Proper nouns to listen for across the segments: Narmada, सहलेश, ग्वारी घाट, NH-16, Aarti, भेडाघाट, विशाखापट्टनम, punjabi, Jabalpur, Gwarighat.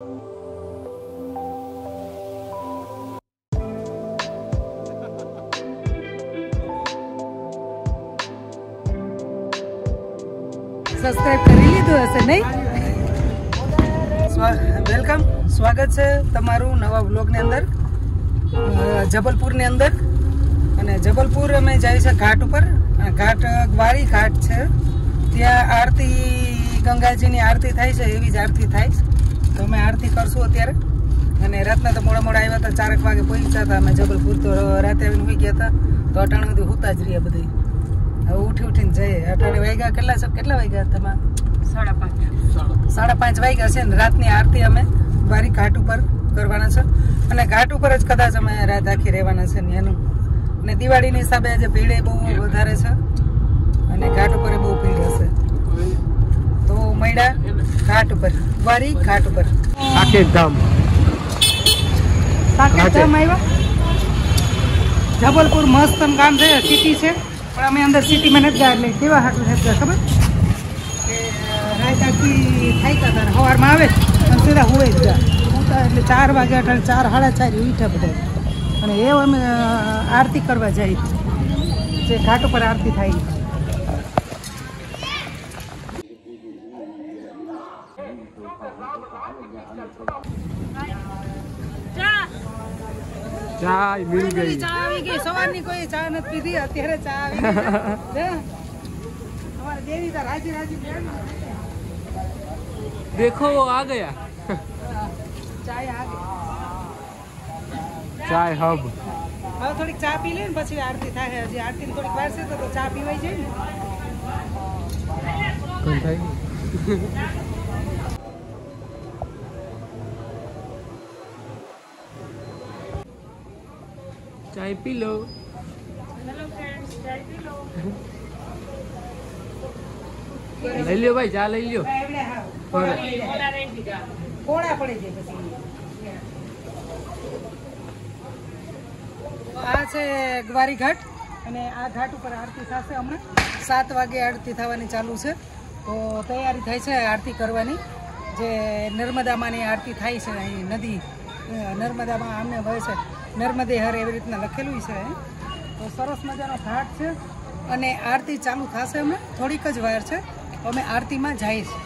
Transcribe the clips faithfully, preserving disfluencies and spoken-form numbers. Subscribe कर ली तो ऐसे नहीं। वेलकम, स्वागत है तमारू नवा ब्लॉग ने अंदर जबलपुर ने अंदर। अने जबलपुर में जाए छे घाट पर, घाट ग्वारी घाट है, त्या आरती गंगाजी नी आरती थाय छे, एवी ज आरती थाय छे। तो मैं आरती करशु अत्यारे। अने रातना तो मोड़ा मोड़ा आव्या था, चारक वागे पहोंच्या था अमे जबलपुर। तो राते आवीने सुई गया था, तो अटाणे बधी सुता ज रह्या बधी। उठी उठी जाए अठारह वाग्या के सब के साढ़ा पांच साढ़ा पांच वाग्या रात नी आरती अमे बारी घाट पर करवाना छे। घाट पर ज कदाच अमे रात आखी रहेवाना छे ने एनु ने दिवाळी नी हिसाबे आज भीड़े बहु वधारे छे अने घाट पर बहु भीड़ हशे। तो मयडा घाट पर, वारी घाट पर साके धाम साके धाम आव्या। जबलपुर मस्त गाम छे, सिटी छे, पर अमे अंदर सिटी में नहीं जाए ले केवा हाटल है खबर के रात आखी थाई का तर हवार में आवे अन सीधा होवे जा उता એટલે चार વાગે અઢાર ચાર સાડા ચાર ઈઠા બધા અને એ અમે આરતી કરવા જાય જે ઘાટ ઉપર આરતી થાય चाय मिल गई। चाय आई गई, सवार नहीं कोई चाय न पीधी, अत्यारे चाय आई गई। हमारे देवी का राजी राजी बहन देखो वो आ गया। चाय आ गई, चाय हब अब थोड़ी चाय पी ले ने પછી આરતી થાય છે। હજી આરતી થોડી વાર છે તો ચા પીવાઈ જાય ને કોણ થાય। चाय पी लो। हेलो फ्रेंड्स, चाय पी लो। ले लियो भाई, जा ले लियो। कोड़ा कोड़ा पड़े जे પછી આ છે ગ્વારી ઘાટ અને આ ઘાટ ઉપર આરતી થાશે હમણે सात વાગે આરતી થવાની ચાલુ છે। તો તૈયારી થઈ છે આરતી કરવાની, જે નર્મદા માની આરતી થાય છે। અહીં નદી नर्मदा में आमने वह है नर्मदे हर एवं रीतना लखेलू है। तो सरस मजानो घाट है अने आरती चालू थाशे, अमे थोड़ीक ज वार छे अमे आरती में जाईशु।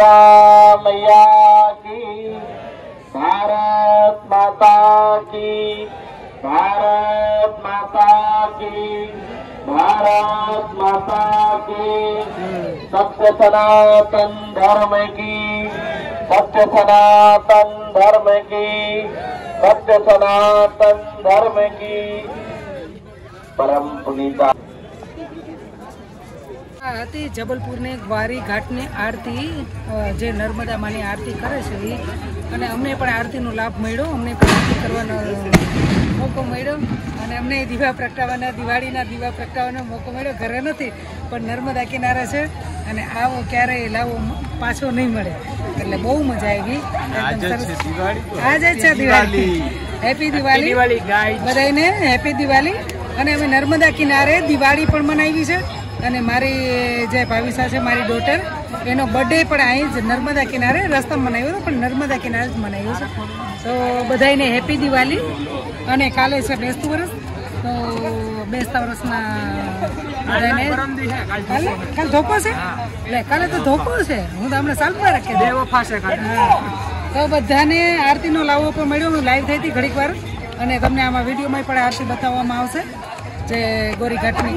नर्मदा मैया की, भारत माता की, भारत माता की, भारत माता की, सबसे सनातन धर्म की, सबसे सनातन धर्म की, सबसे सनातन धर्म की परम पुनीता। आरती जबलपुर ने ग्वारी घाट ने आरती जे नर्मदा मानी आरती करे छे अने अमने पण आरती नो लाभ मळ्यो, अमने पण आरती करवानो मौको मळ्यो अने अमने दीवा प्रगटावाना दिवाळीना दीवा प्रगटावानो मौको मळ्यो। घरे नथी पण नर्मदा किनारे छे अने आवो क्यारे लावो पाछो नहीं मळे एटले बहुत मजा आवी। आज छे दिवाळी, आज छे दिवाळी, हैप्पी दिवाळी, दिवाळी गाइस, बधाईने हैप्पी दिवाळी। अने अमे नर्मदा किनारे दिवाळी पण मनावी छे अने मारी जे भाविसा है मारी डॉटर एनो बर्थडे पण अहींज नर्मदा किनारे रस्ता मनाव्यो पण नर्मदा किनारे मनाव्यो छे। तो बधाईने हैप्पी दिवाली अने काले छे बेसतु वर्ष, तो बेसता वर्ष में बधाईने काल काल धोको छे ले काले तो धोको छे हूँ तो हमने साल में रखे देवो फासे काल। तो बधाने आरती नो लावो पण मळ्यो, हूँ लाइव थई थी घणीक વાર अने तमने आमा विडियो में पण आरती बताववामां आवशे जे गोरीघाट नी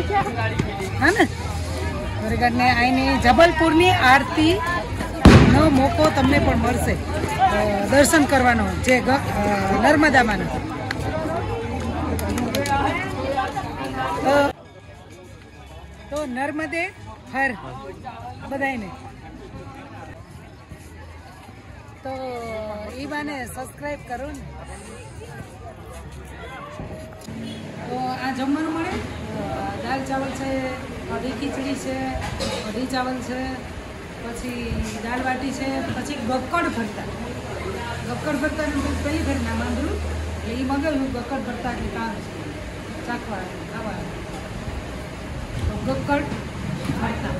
है ना। गोरीघाट ने आईने जबलपुर नी आरती नो मौको तमने पण मळशे दर्शन करवानो जे नर्मदा मानो। तो, तो नर्मदे हर बधाईने। तो ई बाने सब्सक्राइब करो ने। तो आ जमवानुं मळे दाल चावल है, कढ़ी खीचड़ी है, कढ़ी चावल है, पछी दाल बाटी है, पछी गक्कड़ भरता, गक्कड़ भरता ने पहली घर ना मांगू ए मगलू गक्कड़ भरता के काम चाखवा खावा तो गक्कड़ भरता।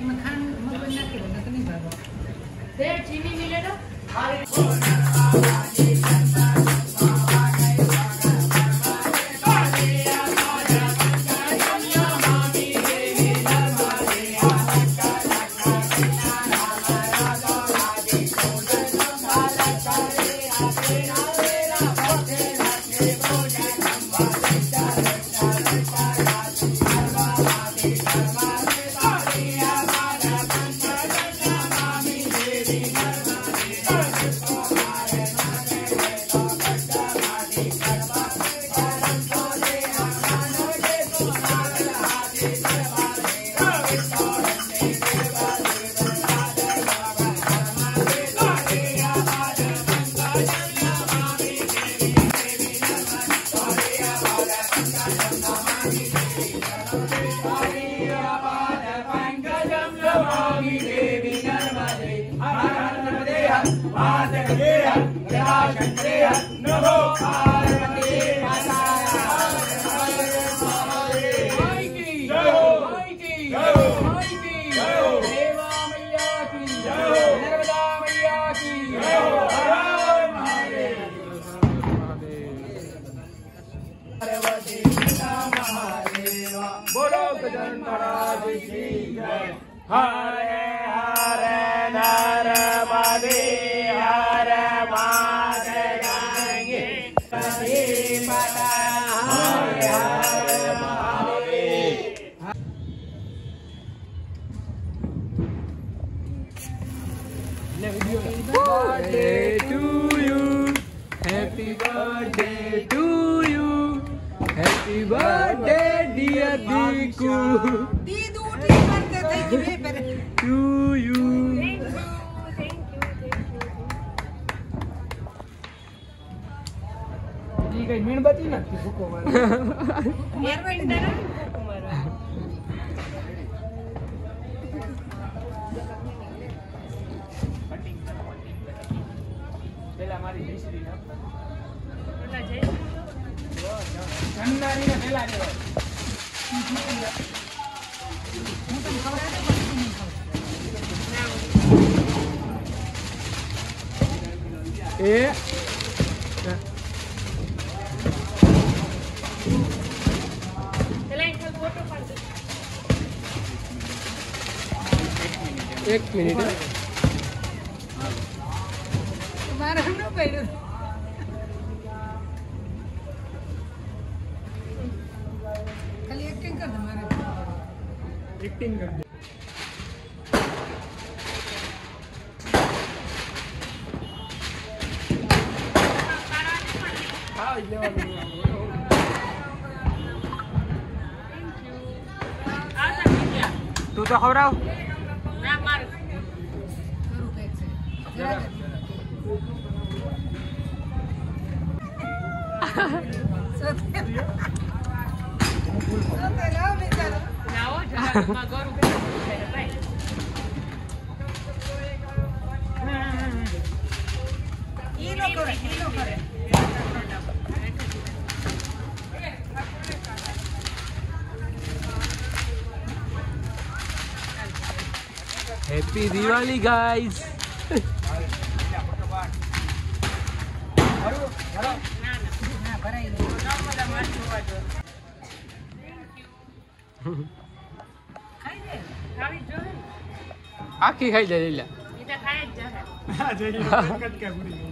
इमे खान मगल ना के ना नहीं भागो दे चीनी मिले ना मीणबत्ती ना भूको ए एक मिनट एक्टिंग कर दे। हाँ ये वाली तू तो हो रहा हो मैं मार से हैप्पी दिवाली गाइस। आखी खाई जाए लीला इधर खाए जाए हां जाए कट के पूरी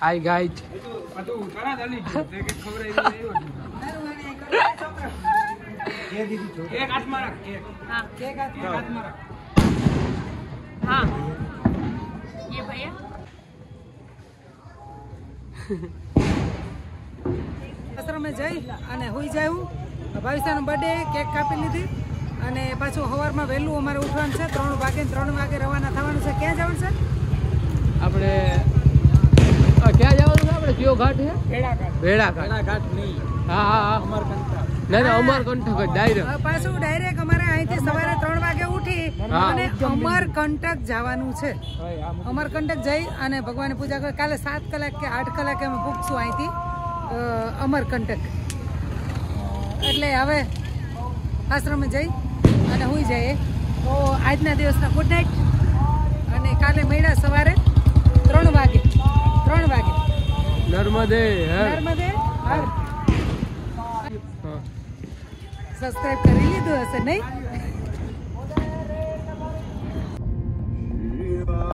हाय गाइस तो उतारा जल्दी देख खबर है ये दीदी छोड़ एक हाथ मारा केक हां केक हाथ मारा हां ये भैया આશ્રમે જઈ અને હોઈ જાયું ભાવિસ્તાનો બર્થડે કેક કાપી લીધી અને પાછું સવારમાં વહેલું અમારે ઉઠવાનું છે ત્રણ વાગે ત્રણ વાગે રવાના થવાનું છે ક્યાં જવાનું છે આપણે ક્યાં જવાનું છે આપણે કયો ઘાટ છે ભેડાઘાટ ભેડાઘાટ નહીં હા હા હા અમરકંઠક ના ના અમરકંઠક ડાયરેક્ટ પાછું ડાયરેક્ટ અમારે અહીંથી સવારે ત્રણ વાગે ઉઠી અને અમરકંઠક જવાનું છે અમરકંઠક જઈ અને ભગવાનની પૂજા કરી કાલે સાત કલાક કે આઠ કલાકે અમે ભૂખશું અહીંથી અમરકંટક એટલે હવે આશ્રમે જઈ અને હું જઈએ તો આજના દિવસના ગુડ નાઇટ અને કાલે મળ્યા સવારે ત્રણ વાગે ત્રણ વાગે નર્મદે નર્મદે સબસ્ક્રાઈબ કરી લીધું હશે નહીં।